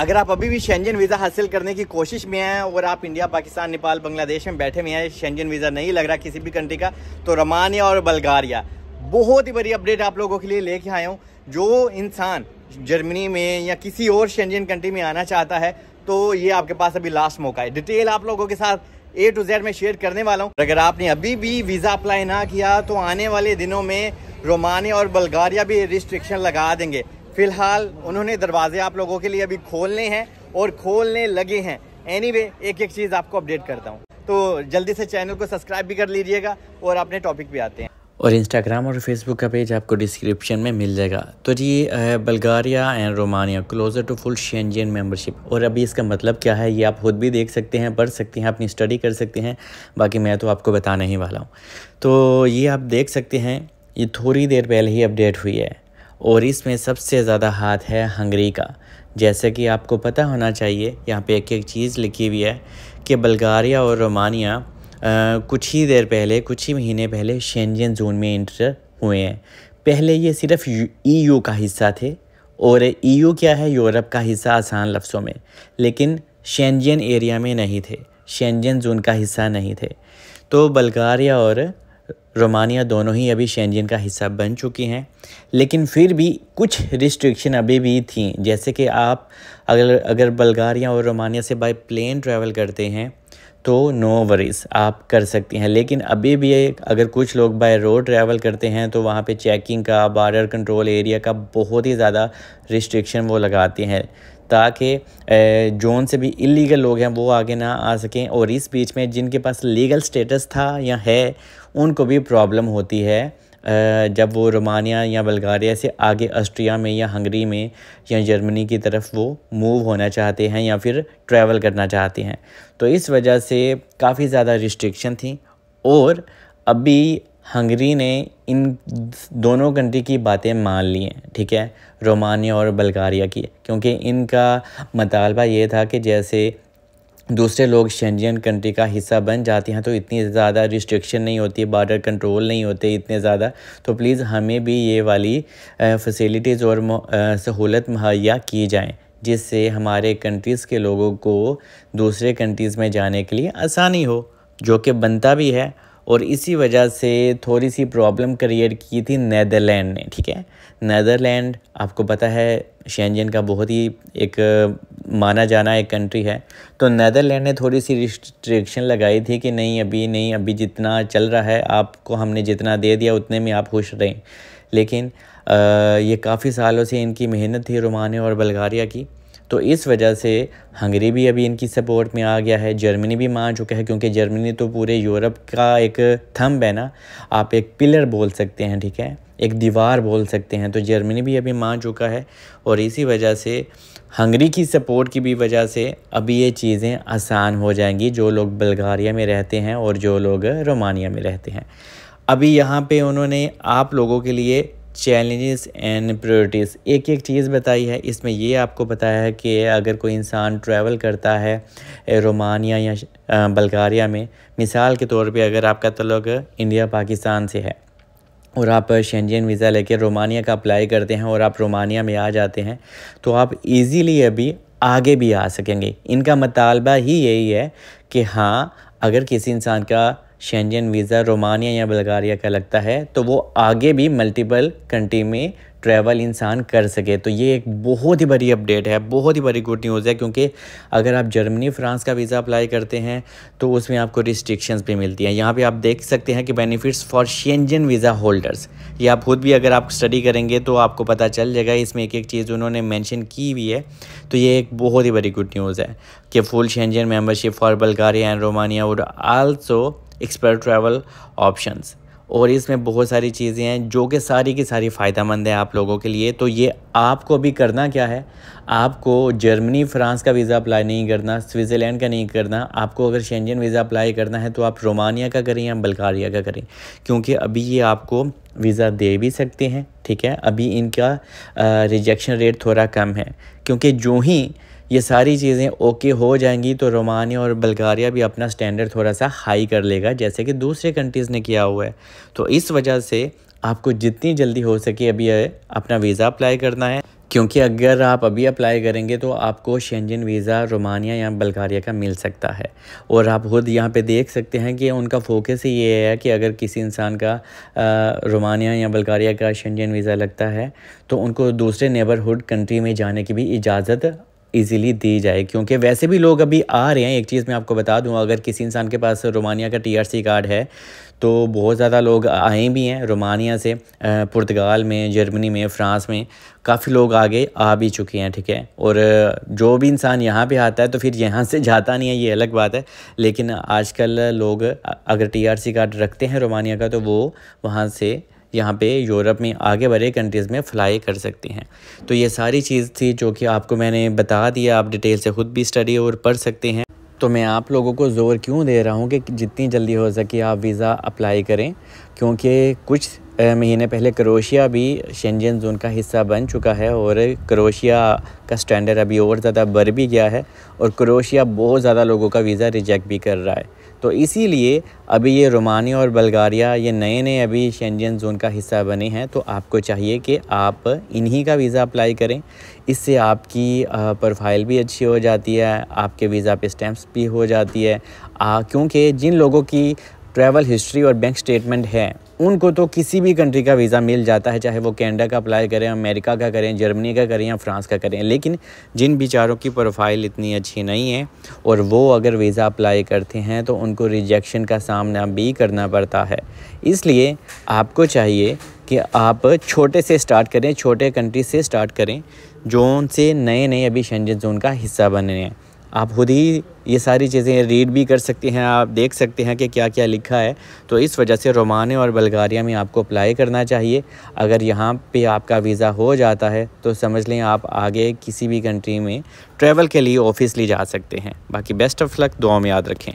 अगर आप अभी भी शेंजन वीज़ा हासिल करने की कोशिश में हैं और आप इंडिया, पाकिस्तान, नेपाल, बांग्लादेश में बैठे हुए हैं, शेंजन वीज़ा नहीं लग रहा किसी भी कंट्री का, तो रोमानिया और बल्गारिया बहुत ही बड़ी अपडेट आप लोगों के लिए लेके आया हूँ। जो इंसान जर्मनी में या किसी और शेंजन कंट्री में आना चाहता है तो ये आपके पास अभी लास्ट मौका है। डिटेल आप लोगों के साथ A to Z में शेयर करने वाला हूँ। अगर आपने अभी भी वीज़ा अप्लाई ना किया तो आने वाले दिनों में रोमानिया और बल्गारिया भी रिस्ट्रिक्शन लगा देंगे। फिलहाल उन्होंने दरवाजे आप लोगों के लिए अभी खोलने हैं और खोलने लगे हैं। एनीवे, एक एक चीज़ आपको अपडेट करता हूँ, तो जल्दी से चैनल को सब्सक्राइब भी कर लीजिएगा और अपने टॉपिक पे आते हैं। और इंस्टाग्राम और फेसबुक का पेज आपको डिस्क्रिप्शन में मिल जाएगा। तो ये Bulgaria and Romania closer to full Schengen membership. और अभी इसका मतलब क्या है ये आप खुद भी देख सकते हैं, पढ़ सकते हैं, अपनी स्टडी कर सकते हैं। बाकी मैं तो आपको बताने ही वाला हूँ। तो ये आप देख सकते हैं, ये थोड़ी देर पहले ही अपडेट हुई है और इसमें सबसे ज़्यादा हाथ है हंगरी का। जैसे कि आपको पता होना चाहिए, यहाँ पे एक एक चीज़ लिखी हुई है कि बल्गारिया और रोमानिया कुछ ही महीने पहले शेंजन जोन में इंटर हुए हैं। पहले ये सिर्फ EU का हिस्सा थे और EU क्या है, यूरोप का हिस्सा आसान लफ्ज़ों में, लेकिन शेंजन एरिया में नहीं थे, शेंजन जोन का हिस्सा नहीं थे। तो बल्गारिया और रोमानिया दोनों ही अभी शेंजन का हिस्सा बन चुकी हैं, लेकिन फिर भी कुछ रिस्ट्रिक्शन अभी भी थी। जैसे कि आप अगर बल्गारिया और रोमानिया से बाय प्लेन ट्रैवल करते हैं तो नो वरीज़, आप कर सकते हैं। लेकिन अभी भी अगर कुछ लोग बाय रोड ट्रैवल करते हैं तो वहाँ पे चेकिंग का, बॉर्डर कंट्रोल एरिया का बहुत ही ज़्यादा रिस्ट्रिक्शन वो लगाते हैं, ताकि जोन से भी इलीगल लोग हैं वो आगे ना आ सकें। और इस बीच में जिनके पास लीगल स्टेटस था या है उनको भी प्रॉब्लम होती है जब वो रोमानिया या बल्गारिया से आगे ऑस्ट्रिया में या हंगरी में या जर्मनी की तरफ वो मूव होना चाहते हैं या फिर ट्रैवल करना चाहते हैं। तो इस वजह से काफ़ी ज़्यादा रिस्ट्रिक्शन थी। और अभी हंगरी ने इन दोनों कंट्री की बातें मान ली हैं, ठीक है, रोमानिया और बल्गारिया की, क्योंकि इनका मतालबा ये था कि जैसे दूसरे लोग शेंजन कंट्री का हिस्सा बन जाते हैं तो इतनी ज़्यादा रिस्ट्रिक्शन नहीं होती, बॉर्डर कंट्रोल नहीं होते इतने ज़्यादा, तो प्लीज़ हमें भी ये वाली फैसिलिटीज़ और सहूलत मुहैया की जाएँ, जिससे हमारे कंट्रीज़ के लोगों को दूसरे कंट्रीज़ में जाने के लिए आसानी हो, जो कि बनता भी है। और इसी वजह से थोड़ी सी प्रॉब्लम क्रिएट की थी नीदरलैंड ने, ठीक है। नीदरलैंड आपको पता है शेंजन का बहुत ही एक माना जाना एक कंट्री है, तो नीदरलैंड ने थोड़ी सी रिस्ट्रिक्शन लगाई थी कि नहीं अभी जितना चल रहा है आपको हमने जितना दे दिया उतने में आप खुश रहें। लेकिन ये काफ़ी सालों से इनकी मेहनत थी रोमानिया और बल्गारिया की, तो इस वजह से हंगरी भी अभी इनकी सपोर्ट में आ गया है, जर्मनी भी मान चुका है, क्योंकि जर्मनी तो पूरे यूरोप का एक थंब है ना, आप एक पिलर बोल सकते हैं, ठीक है, एक दीवार बोल सकते हैं। तो जर्मनी भी अभी मान चुका है और इसी वजह से हंगरी की सपोर्ट की भी वजह से अभी ये चीज़ें आसान हो जाएंगी, जो लोग बल्गारिया में रहते हैं और जो लोग रोमानिया में रहते हैं। अभी यहाँ पे उन्होंने आप लोगों के लिए चैलेंजेस एंड प्रायोरिटीज़ एक एक चीज़ बताई है। इसमें ये आपको बताया है कि अगर कोई इंसान ट्रैवल करता है रोमानिया या बल्गारिया में, मिसाल के तौर पे अगर आपका तअल्लुक़ इंडिया, पाकिस्तान से है और आप शेंजन वीज़ा लेके रोमानिया का अप्लाई करते हैं और आप रोमानिया में आ जाते हैं, तो आप इजीली अभी आगे भी आ सकेंगे। इनका मतालबा ही यही है कि हाँ, अगर किसी इंसान का शेंजन वीज़ा रोमानिया या बल्गारिया का लगता है तो वो आगे भी मल्टीपल कंट्री में ट्रैवल इंसान कर सके। तो ये एक बहुत ही बड़ी अपडेट है, बहुत ही बड़ी गुड न्यूज़ है, क्योंकि अगर आप जर्मनी, फ्रांस का वीज़ा अप्लाई करते हैं तो उसमें आपको रिस्ट्रिक्शंस भी मिलती हैं। यहाँ पे आप देख सकते हैं कि benefits for Schengen visa holders, ये आप खुद भी अगर आप स्टडी करेंगे तो आपको पता चल जाएगा, इसमें एक एक चीज़ उन्होंने मैंशन की हुई है। तो ये एक बहुत ही बड़ी गुड न्यूज़ है कि full Schengen membership for Bulgaria and Romania would also expert travel options. और इसमें बहुत सारी चीज़ें हैं जो कि सारी की सारी फ़ायदेमंद है आप लोगों के लिए। तो ये आपको अभी करना क्या है, आपको जर्मनी, फ्रांस का वीज़ा अप्लाई नहीं करना, स्विट्ज़रलैंड का नहीं करना, आपको अगर शेंजन वीज़ा अप्लाई करना है तो आप रोमानिया का करें या बल्गारिया का करें, क्योंकि अभी ये आपको वीज़ा दे भी सकते हैं, ठीक है। अभी इनका रिजेक्शन रेट थोड़ा कम है, क्योंकि जो ही ये सारी चीज़ें ओके हो जाएंगी तो रोमानिया और बल्गारिया भी अपना स्टैंडर्ड थोड़ा सा हाई कर लेगा, जैसे कि दूसरे कंट्रीज़ ने किया हुआ है। तो इस वजह से आपको जितनी जल्दी हो सके अभी अपना वीज़ा अप्लाई करना है। क्योंकि अगर आप अभी अप्लाई करेंगे तो आपको शेंजन वीज़ा रोमानिया या बल्गारिया का मिल सकता है। और आप खुद यहाँ पे देख सकते हैं कि उनका फोकस ही ये है कि अगर किसी इंसान का रोमानिया या बल्गारिया का शेंजन वीज़ा लगता है तो उनको दूसरे नेबरहुड कंट्री में जाने की भी इजाज़त इजीली दी जाए, क्योंकि वैसे भी लोग अभी आ रहे हैं। एक चीज़ मैं आपको बता दूं, अगर किसी इंसान के पास रोमानिया का TRC कार्ड है तो बहुत ज़्यादा लोग आए भी हैं रोमानिया से, पुर्तगाल में, जर्मनी में, फ्रांस में काफ़ी लोग आगे आ भी चुके हैं, ठीक है। और जो भी इंसान यहाँ पे आता है तो फिर यहाँ से जाता नहीं है, ये अलग बात है। लेकिन आजकल लोग अगर TRC कार्ड रखते हैं रोमानिया का तो वो वहाँ से यहाँ पे यूरोप में आगे बढ़े कंट्रीज़ में फ्लाई कर सकते हैं। तो ये सारी चीज़ थी जो कि आपको मैंने बता दिया, आप डिटेल से ख़ुद भी स्टडी और पढ़ सकते हैं। तो मैं आप लोगों को ज़ोर क्यों दे रहा हूँ कि जितनी जल्दी हो सके आप वीज़ा अप्लाई करें, क्योंकि कुछ महीने पहले क्रोएशिया भी शेंजन जोन का हिस्सा बन चुका है और क्रोएशिया का स्टैंडर्ड अभी और ज़्यादा बढ़ भी गया है और क्रोएशिया बहुत ज़्यादा लोगों का वीज़ा रिजेक्ट भी कर रहा है। तो इसीलिए अभी ये रोमानिया और बल्गारिया ये नए नए अभी शेंजन जोन का हिस्सा बने हैं, तो आपको चाहिए कि आप इन्हीं का वीज़ा अप्लाई करें। इससे आपकी प्रोफाइल भी अच्छी हो जाती है, आपके वीज़ा पे स्टैंप्स भी हो जाती है, क्योंकि जिन लोगों की ट्रैवल हिस्ट्री और बैंक स्टेटमेंट है उनको तो किसी भी कंट्री का वीज़ा मिल जाता है, चाहे वो कनाडा का अप्लाई करें, अमेरिका का करें, जर्मनी का करें या फ्रांस का करें। लेकिन जिन बेचारों की प्रोफाइल इतनी अच्छी नहीं है और वो अगर वीज़ा अप्लाई करते हैं तो उनको रिजेक्शन का सामना भी करना पड़ता है। इसलिए आपको चाहिए कि आप छोटे से स्टार्ट करें, छोटे कंट्री से स्टार्ट करें जोन से नए नए अभी शेंजन जोन का हिस्सा बन रहे हैं। आप खुद ही ये सारी चीज़ें रीड भी कर सकते हैं, आप देख सकते हैं कि क्या क्या लिखा है। तो इस वजह से रोमानिया और बल्गारिया में आपको अप्लाई करना चाहिए। अगर यहाँ पे आपका वीज़ा हो जाता है तो समझ लें आप आगे किसी भी कंट्री में ट्रैवल के लिए ऑफिसली जा सकते हैं। बाकी बेस्ट ऑफ लक, दुआ में याद रखें।